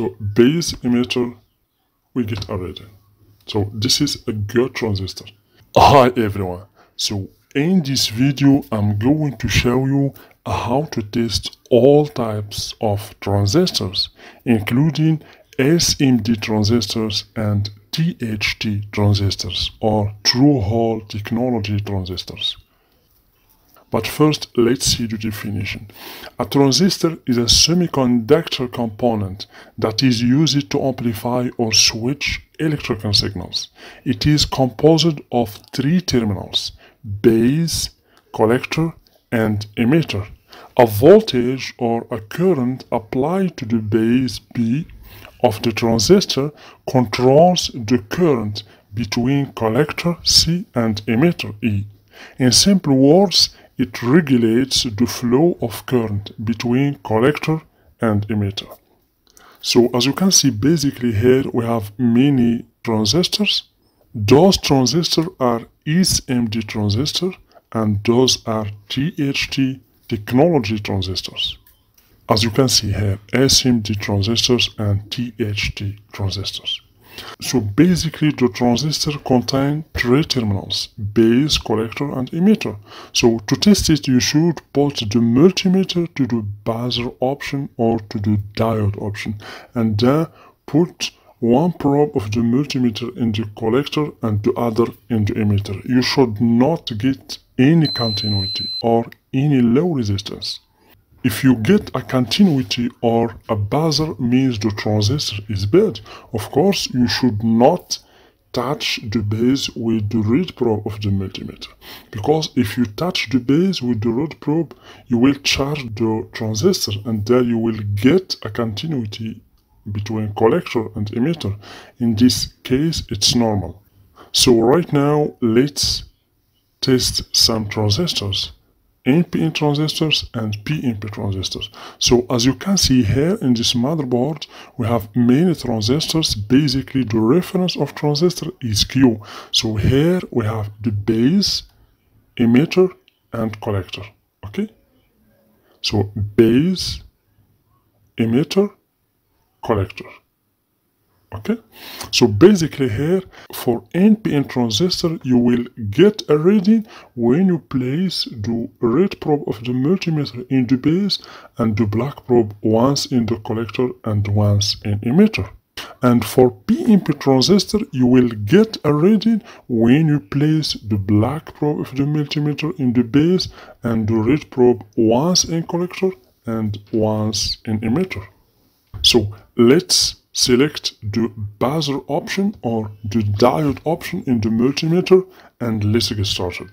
So base emitter we get already. So this is a good transistor. Hi everyone. So in this video I'm going to show you how to test all types of transistors, including SMD transistors and THT transistors or true hole technology transistors. But first, let's see the definition. A transistor is a semiconductor component that is used to amplify or switch electrical signals. It is composed of three terminals: base, collector, and emitter. A voltage or a current applied to the base B of the transistor controls the current between collector C and emitter E. In simple words, it regulates the flow of current between collector and emitter. So as you can see, basically here we have many transistors. Those transistors are SMD transistors and those are THT technology transistors. As you can see here, SMD transistors and THT transistors. So basically the transistor contains three terminals: base, collector and emitter. So to test it you should put the multimeter to the buzzer option or to the diode option and then put one probe of the multimeter in the collector and the other in the emitter. You should not get any continuity or any low resistance. If you get a continuity or a buzzer, means the transistor is bad. Of course, you should not touch the base with the red probe of the multimeter, because if you touch the base with the red probe, you will charge the transistor and there you will get a continuity between collector and emitter. In this case, it's normal. So right now, let's test some transistors. NPN transistors and PNP transistors. So as you can see here in this motherboard, we have many transistors. Basically the reference of transistor is Q. So here we have the base, emitter and collector. Okay, so base, emitter, collector. Okay, so basically here for NPN transistor you will get a reading when you place the red probe of the multimeter in the base and the black probe once in the collector and once in emitter. And for PNP transistor you will get a reading when you place the black probe of the multimeter in the base and the red probe once in collector and once in emitter. So let's select the buzzer option or the diode option in the multimeter and let's get started.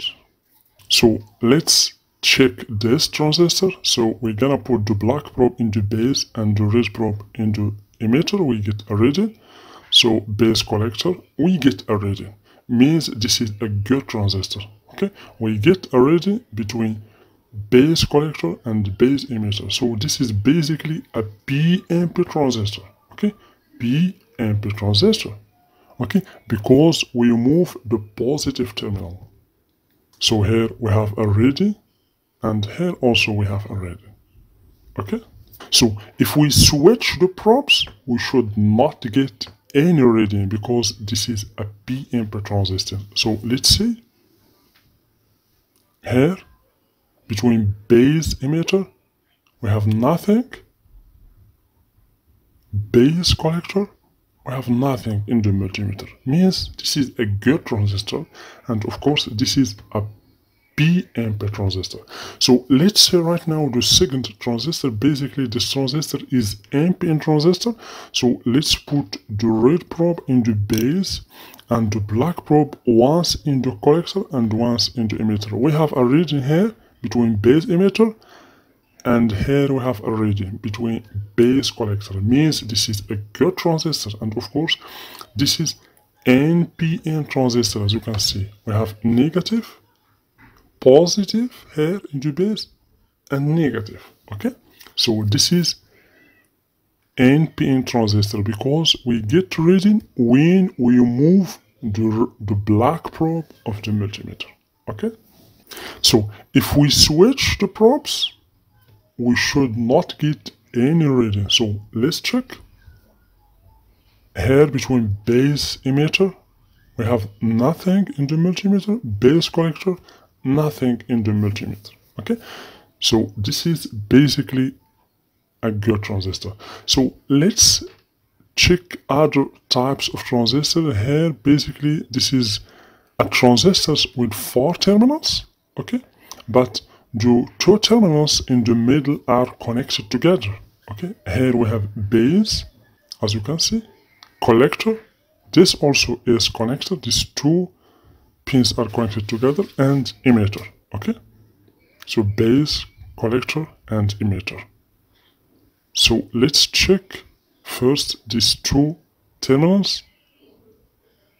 So let's check this transistor. So we're gonna put the black probe in the base and the red probe in the emitter. We get a reading. So base, collector, we get a reading. Means this is a good transistor. Okay, we get a reading between base collector and base emitter. So this is basically a PNP transistor. Okay, PNP transistor. Okay, because we move the positive terminal. So here we have a reading and here also we have a reading. Okay, so if we switch the probes we should not get any reading because this is a PNP transistor. So let's see here between base emitter we have nothing. Base collector, we have nothing in the multimeter. Means this is a good transistor and of course this is a PNP transistor. So let's say right now the second transistor, basically this transistor is NPN transistor. So let's put the red probe in the base and the black probe once in the collector and once in the emitter. We have a reading here between base emitter and here we have a reading between base collector. Means this is a good transistor and of course this is NPN transistor. As you can see we have negative, positive here in the base and negative. Okay, so this is NPN transistor because we get reading when we move the black probe of the multimeter. Okay, so if we switch the probes we should not get any reading. So let's check. here between base emitter, we have nothing in the multimeter, base collector, nothing in the multimeter. Okay, so this is basically a good transistor. So let's check other types of transistor. Here basically this is a transistor with 4 terminals, okay, but the 2 terminals in the middle are connected together. Okay, here we have base, as you can see, collector, this also is connected, these 2 pins are connected together, and emitter. Okay, so base, collector, and emitter. So let's check first these 2 terminals.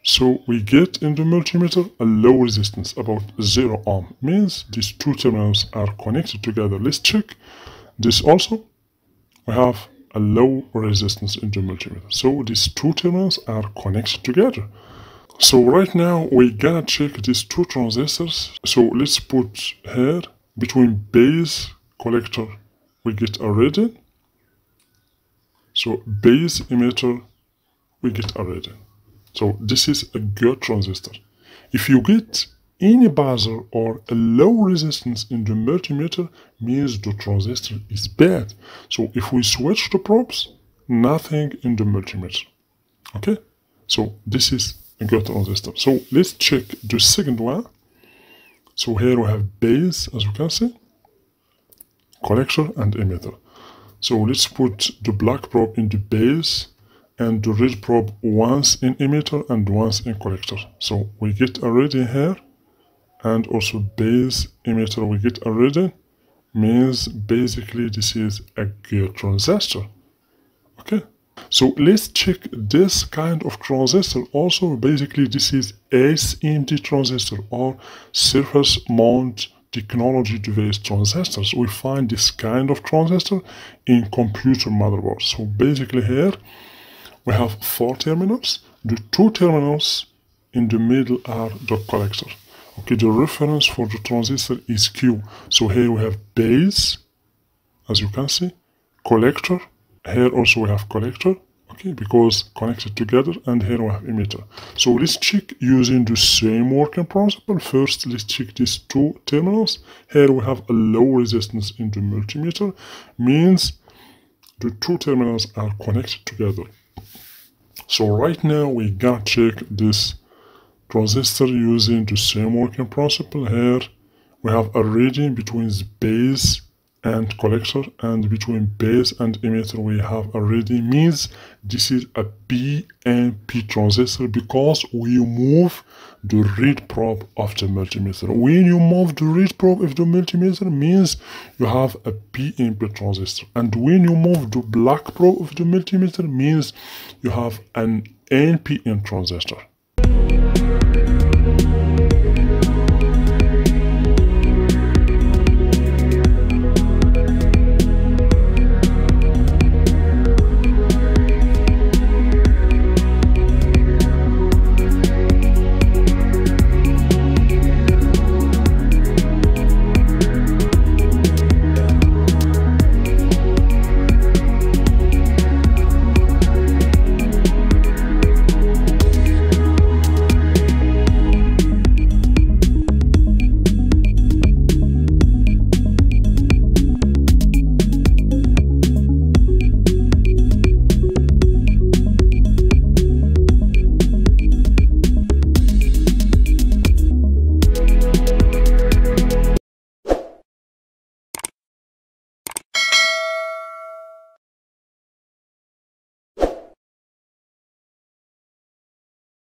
So we get in the multimeter a low resistance, about 0 ohm, means these 2 terminals are connected together. Let's check this also. We have a low resistance in the multimeter, so these 2 terminals are connected together. So right now we gotta check these 2 transistors. So let's put here between base collector, we get a red in. So base emitter, we get a red in. So this is a good transistor. If you get any buzzer or a low resistance in the multimeter, means the transistor is bad. So if we switch the probes, nothing in the multimeter. Okay, so this is a good transistor. So let's check the second one. So here we have base, as you can see, collector, and emitter. So let's put the black probe in the base and the red probe once in emitter and once in collector. So we get a red in here, and also base emitter we get a red in, means basically this is a good transistor. Okay, so let's check this kind of transistor also. Basically this is SMD transistor, or surface mount technology device transistors. We find this kind of transistor in computer motherboards. So basically here we have 4 terminals. The 2 terminals in the middle are the collector. Okay, the reference for the transistor is Q. So here we have base, as you can see, collector. Here also we have collector, okay, because connected together, and here we have emitter. So let's check using the same working principle. First, let's check these 2 terminals. Here we have a low resistance in the multimeter, means the 2 terminals are connected together. So right now we gotta check this transistor using the same working principle. Here we have a reading between base and collector, and between base and emitter we have a reading, means this is a PNP transistor, because we move the read probe of the multimeter. When you move the read probe of the multimeter, means you have a PNP transistor, and when you move the black probe of the multimeter, means you have an NPN transistor.